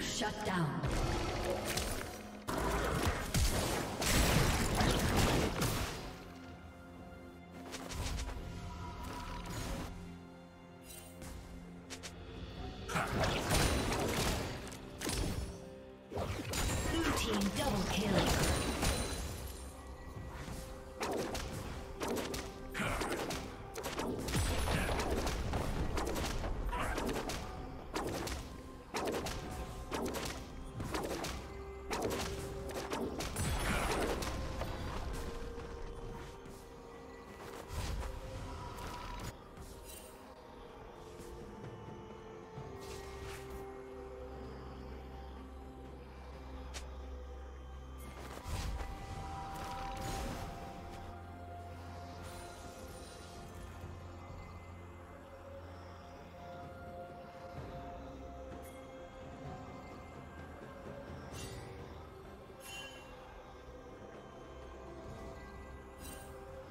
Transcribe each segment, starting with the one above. Shut down.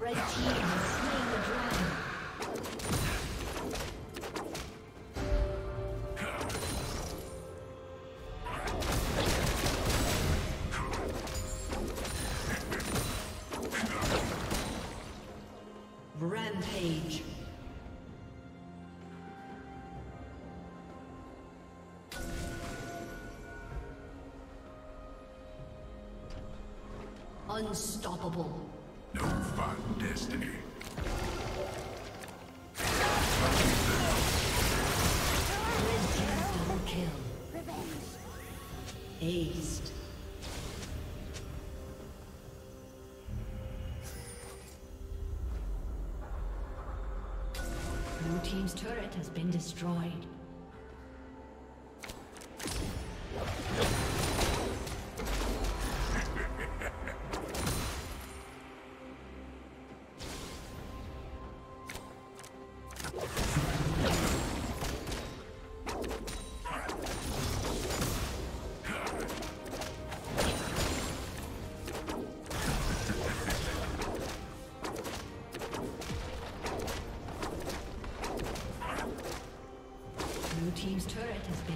Red team has slain the dragon. Rampage. Unstoppable. No fun, Destiny. Red team double kill. Revenge. Aced. Blue team's turret has been destroyed.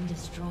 Destroyed.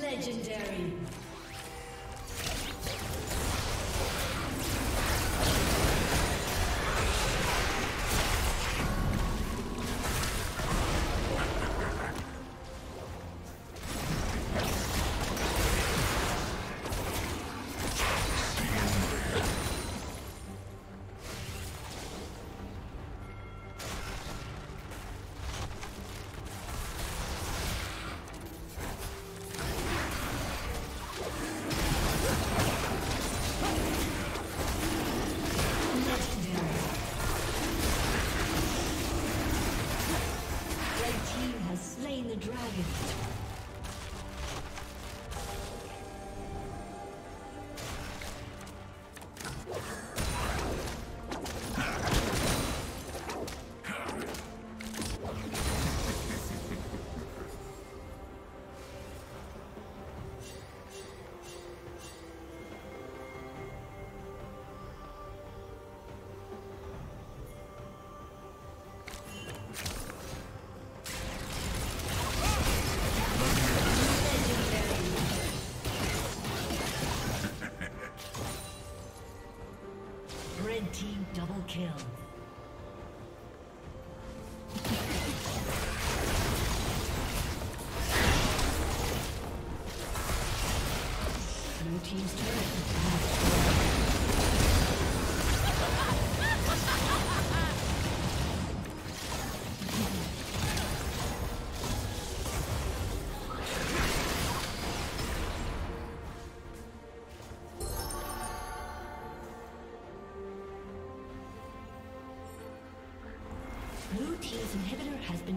Legendary. Red team double kill. Blue team's turret has been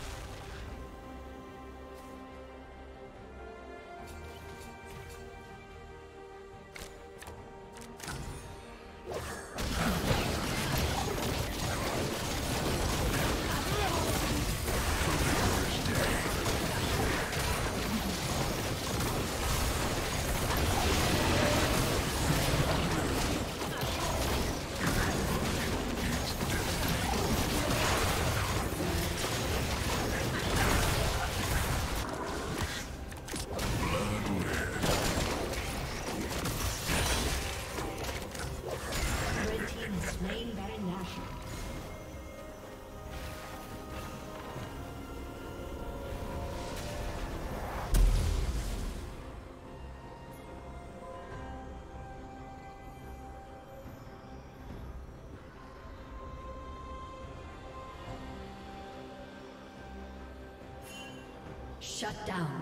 Shut down.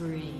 spree.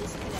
Disconnect.